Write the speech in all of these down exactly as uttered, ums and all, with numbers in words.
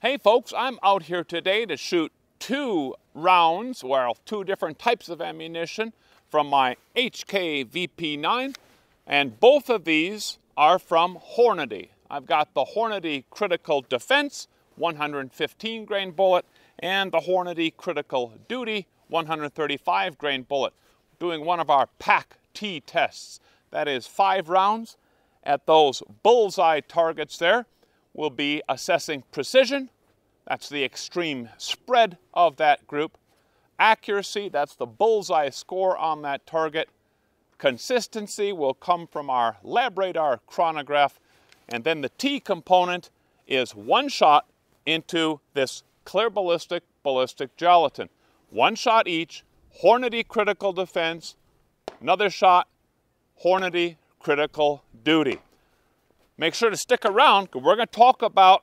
Hey folks, I'm out here today to shoot two rounds, well, two different types of ammunition from my H K V P nine, and both of these are from Hornady. I've got the Hornady Critical Defense one hundred fifteen grain bullet and the Hornady Critical Duty one hundred thirty-five grain bullet. We're doing one of our P A C T tests. That is five rounds at those bullseye targets there. We'll be assessing precision, that's the extreme spread of that group, accuracy, that's the bullseye score on that target, consistency will come from our Labradar chronograph, and then the T component is one shot into this clear ballistic ballistic gelatin. One shot each, Hornady Critical Defense, another shot, Hornady Critical Duty. Make sure to stick around because we're going to talk about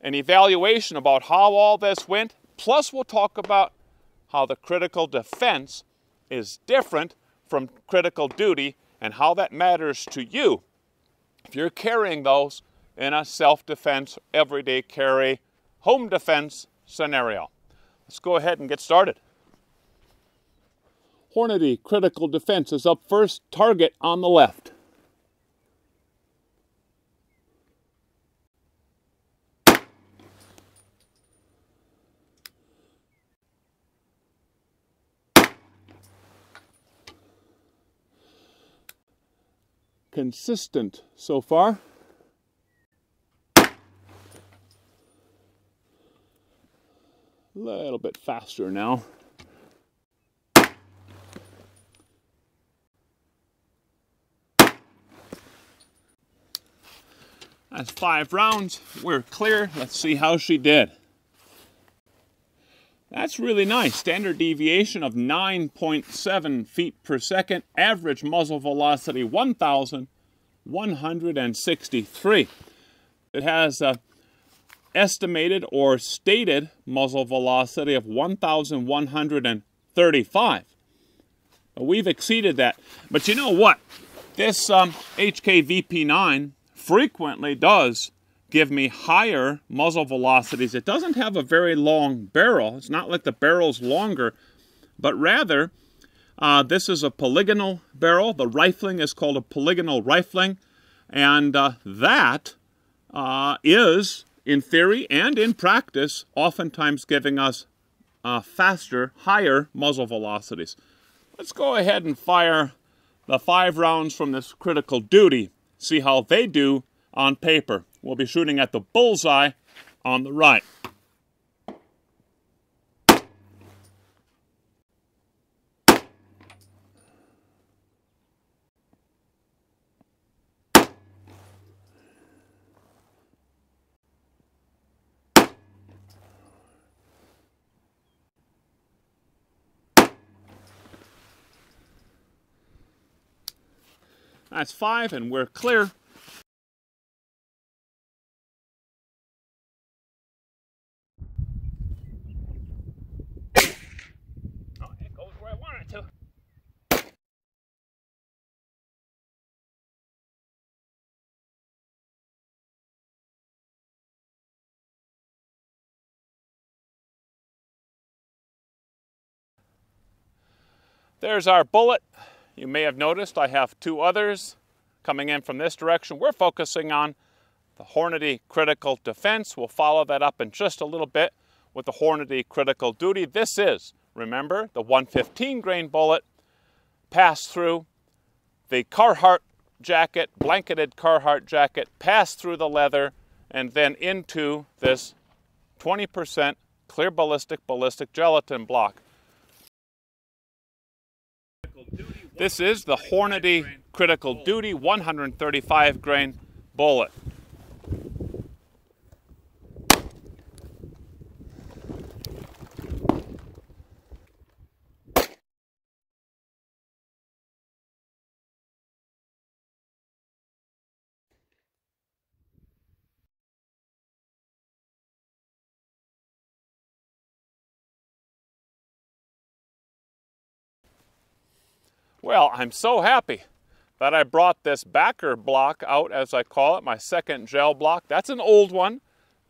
an evaluation about how all this went. Plus, we'll talk about how the critical defense is different from critical duty and how that matters to you if you're carrying those in a self-defense, everyday carry, home defense scenario. Let's go ahead and get started. Hornady Critical Defense is up first. Target on the left. Consistent so far. A little bit faster now. That's five rounds. We're clear. Let's see how she did. That's really nice. Standard deviation of nine point seven feet per second. Average muzzle velocity one thousand one hundred sixty-three. It has a estimated or stated muzzle velocity of one thousand one hundred thirty-five. We've exceeded that. But you know what? This um, H K V P nine frequently does give me higher muzzle velocities. It doesn't have a very long barrel. It's not like the barrel's longer, but rather uh, this is a polygonal barrel. The rifling is called a polygonal rifling, and uh, that uh, is, in theory and in practice, oftentimes giving us uh, faster, higher muzzle velocities. Let's go ahead and fire the five rounds from this critical duty, see how they do on paper. We'll be shooting at the bullseye on the right. That's five, and we're clear. There's our bullet. You may have noticed I have two others coming in from this direction. We're focusing on the Hornady Critical Defense. We'll follow that up in just a little bit with the Hornady Critical Duty. This is, remember, the one fifteen grain bullet passed through the Carhartt jacket, blanketed Carhartt jacket, passed through the leather, and then into this twenty percent clear ballistic ballistic gelatin block. This is the Hornady Critical Duty one hundred thirty-five grain bullet. Well, I'm so happy that I brought this backer block out, as I call it, my second gel block. That's an old one.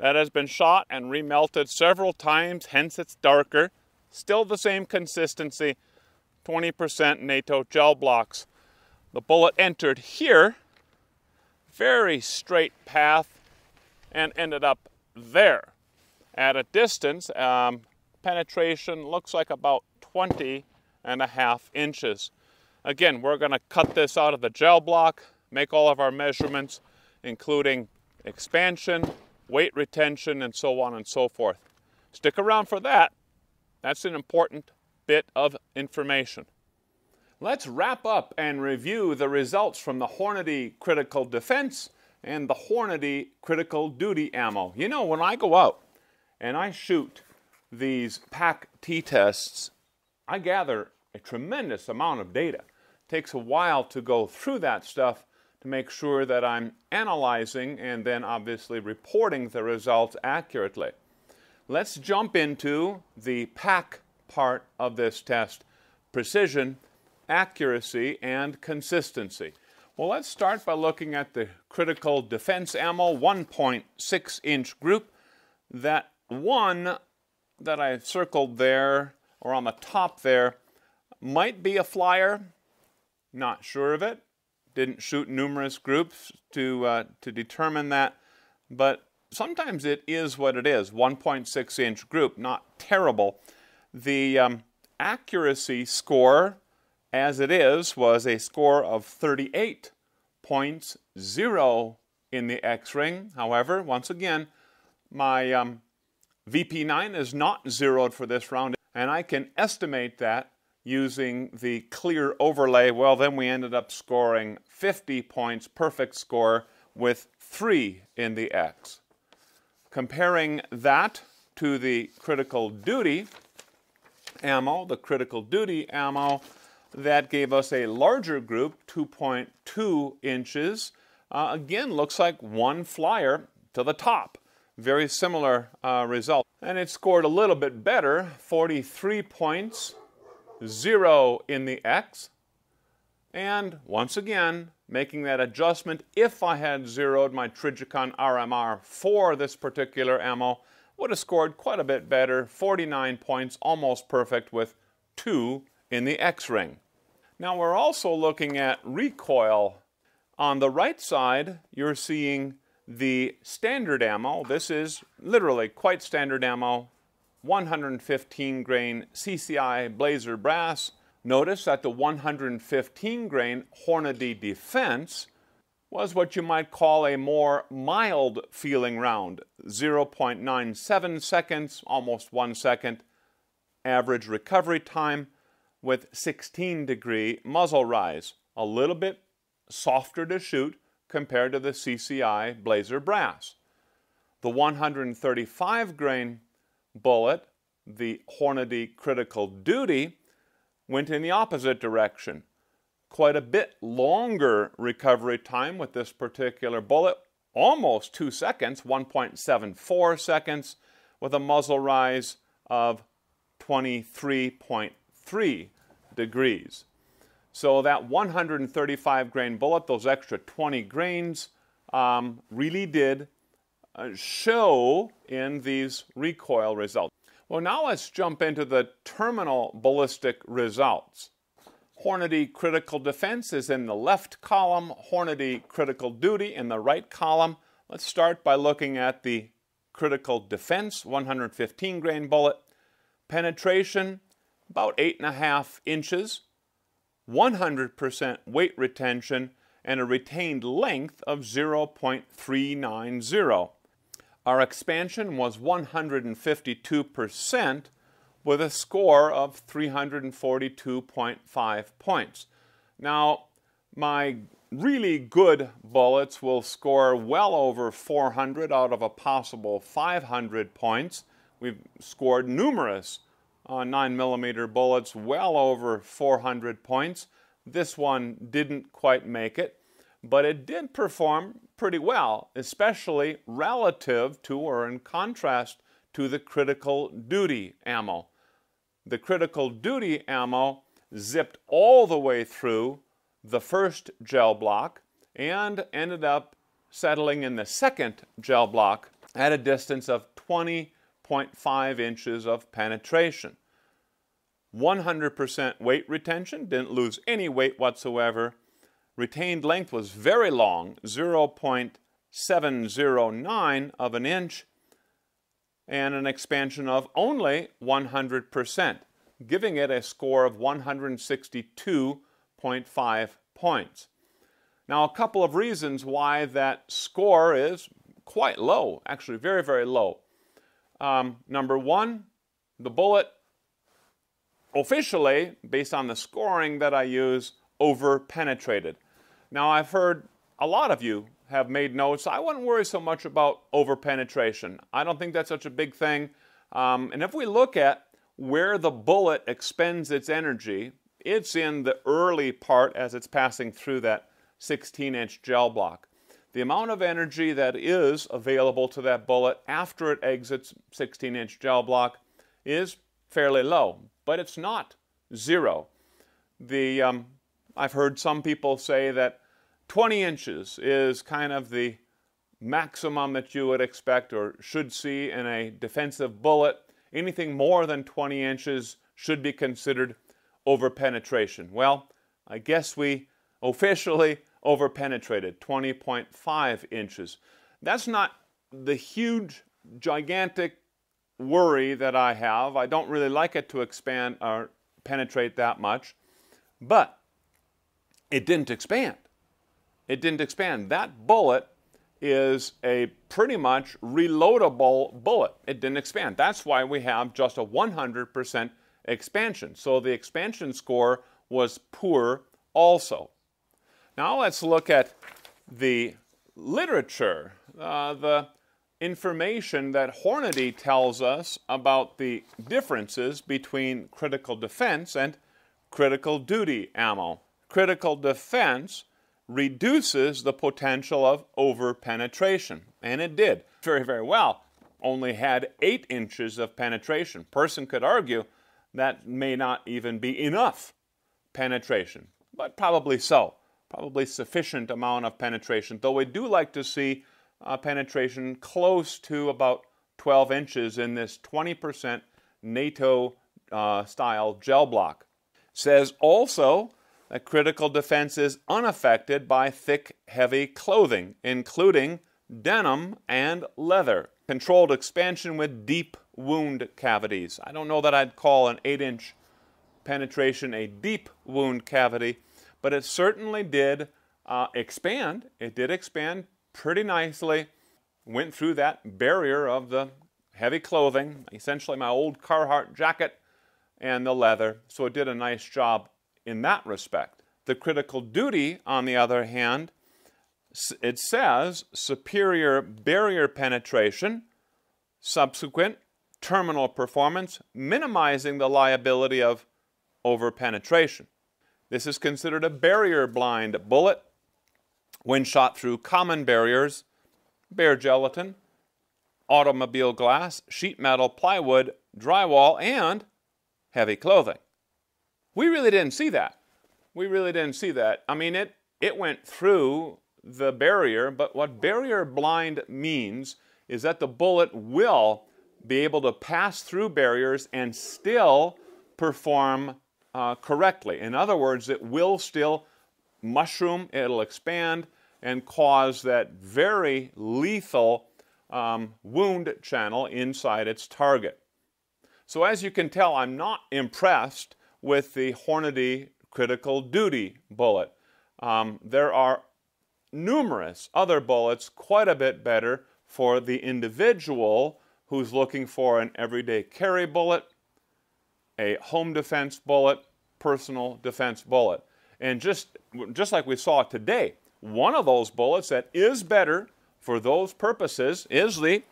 that has been shot and remelted several times, hence it's darker. Still the same consistency, twenty percent NATO gel blocks. The bullet entered here, very straight path, and ended up there. At a distance, um, penetration looks like about twenty and a half inches. Again, we're going to cut this out of the gel block, make all of our measurements, including expansion, weight retention, and so on and so forth. Stick around for that. That's an important bit of information. Let's wrap up and review the results from the Hornady Critical Defense and the Hornady Critical Duty ammo. You know, when I go out and I shoot these P A C T tests, I gather a tremendous amount of data. It takes a while to go through that stuff to make sure that I'm analyzing and then obviously reporting the results accurately. Let's jump into the P A C part of this test: precision, accuracy, and consistency. Well, let's start by looking at the critical defense ammo one point six inch group. That one that I circled there, or on the top there, might be a flyer. Not sure of it. Didn't shoot numerous groups to, uh, to determine that, but sometimes it is what it is. one point six inch group, not terrible. The um, accuracy score, as it is, was a score of thirty-eight point zero in the X-ring. However, once again, my um, V P nine is not zeroed for this round, and I can estimate that using the clear overlay. Well, then we ended up scoring fifty points, perfect score, with three in the X. Comparing that to the critical duty ammo, the critical duty ammo, that gave us a larger group, two point two inches. Uh, again, looks like one flyer to the top. Very similar uh, result. And it scored a little bit better, forty-three points, zero in the X. And once again, making that adjustment, if I had zeroed my Trijicon R M R for this particular ammo, would have scored quite a bit better, forty-nine points, almost perfect, with two in the X-ring. Now we're also looking at recoil. On the right side, you're seeing the standard ammo. This is literally quite standard ammo, one hundred fifteen grain C C I Blazer Brass. Notice that the one hundred fifteen grain Hornady Defense was what you might call a more mild feeling round, zero point nine seven seconds, almost one second average recovery time, with sixteen degree muzzle rise. A little bit softer to shoot compared to the C C I Blazer Brass. The one hundred thirty-five grain bullet, the Hornady Critical Duty, went in the opposite direction. Quite a bit longer recovery time with this particular bullet, almost two seconds, one point seven four seconds, with a muzzle rise of twenty-three point three degrees. So that one hundred thirty-five grain bullet, those extra twenty grains, um, really did uh, show in these recoil results. Well, now let's jump into the terminal ballistic results. Hornady Critical Defense is in the left column, Hornady Critical Duty in the right column. Let's start by looking at the Critical Defense one hundred fifteen grain bullet. Penetration, about eight and a half inches. one hundred percent weight retention, and a retained length of zero point three nine zero. Our expansion was one hundred fifty-two percent, with a score of three hundred forty-two point five points. Now, my really good bullets will score well over four hundred out of a possible five hundred points. We've scored numerous Uh, nine millimeter bullets, well over four hundred points. This one didn't quite make it, but it did perform pretty well, especially relative to or in contrast to the critical duty ammo. The critical duty ammo zipped all the way through the first gel block and ended up settling in the second gel block at a distance of twenty point five inches of penetration. one hundred percent weight retention, didn't lose any weight whatsoever. Retained length was very long, zero point seven zero nine of an inch, and an expansion of only one hundred percent, giving it a score of one hundred sixty-two point five points. Now, a couple of reasons why that score is quite low, actually very, very low. Um, number one, the bullet officially, based on the scoring that I use, over-penetrated. Now, I've heard a lot of you have made notes. I wouldn't worry so much about over-penetration. I don't think that's such a big thing. Um, and if we look at where the bullet expends its energy, it's in the early part as it's passing through that sixteen inch gel block. The amount of energy that is available to that bullet after it exits sixteen inch gel block is fairly low, but it's not zero. The, um, I've heard some people say that twenty inches is kind of the maximum that you would expect or should see in a defensive bullet. Anything more than twenty inches should be considered overpenetration. Well, I guess we officially overpenetrated twenty point five inches. That's not the huge, gigantic worry that I have. I don't really like it to expand or penetrate that much, but it didn't expand. It didn't expand. That bullet is a pretty much reloadable bullet. It didn't expand. That's why we have just a one hundred percent expansion. So the expansion score was poor also. Now let's look at the literature, uh, the information that Hornady tells us about the differences between critical defense and critical duty ammo. Critical defense reduces the potential of over-penetration, and it did very, very well. Only had eight inches of penetration. Person could argue that may not even be enough penetration, but probably so. Probably sufficient amount of penetration, though we do like to see uh, penetration close to about twelve inches in this twenty percent NATO uh, style gel block. Says also that critical defense is unaffected by thick, heavy clothing, including denim and leather. Controlled expansion with deep wound cavities. I don't know that I'd call an eight inch penetration a deep wound cavity, but it certainly did uh, expand. It did expand pretty nicely. Went through that barrier of the heavy clothing, essentially my old Carhartt jacket and the leather. So it did a nice job in that respect. The critical duty, on the other hand, it says superior barrier penetration, subsequent terminal performance, minimizing the liability of overpenetration. This is considered a barrier-blind bullet when shot through common barriers, bare gelatin, automobile glass, sheet metal, plywood, drywall, and heavy clothing. We really didn't see that. We really didn't see that. I mean, it, it went through the barrier, but what barrier-blind means is that the bullet will be able to pass through barriers and still perform Uh, correctly. In other words, it will still mushroom, it'll expand, and cause that very lethal um, wound channel inside its target. So as you can tell, I'm not impressed with the Hornady Critical Duty bullet. Um, there are numerous other bullets quite a bit better for the individual who's looking for an everyday carry bullet, a home defense bullet, personal defense bullet. And just, just like we saw today, one of those bullets that is better for those purposes is the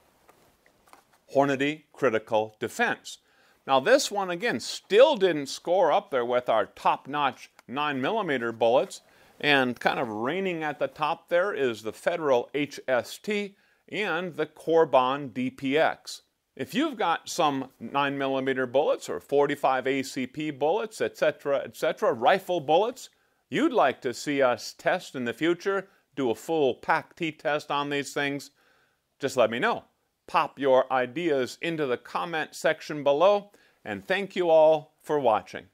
Hornady Critical Defense. Now this one, again, still didn't score up there with our top-notch nine millimeter bullets, and kind of reigning at the top there is the Federal H S T and the Corbon D P X. If you've got some nine millimeter bullets or forty-five A C P bullets, et cetera, et cetera, rifle bullets, you'd like to see us test in the future, do a full P A C T test on these things, just let me know. Pop your ideas into the comment section below, and thank you all for watching.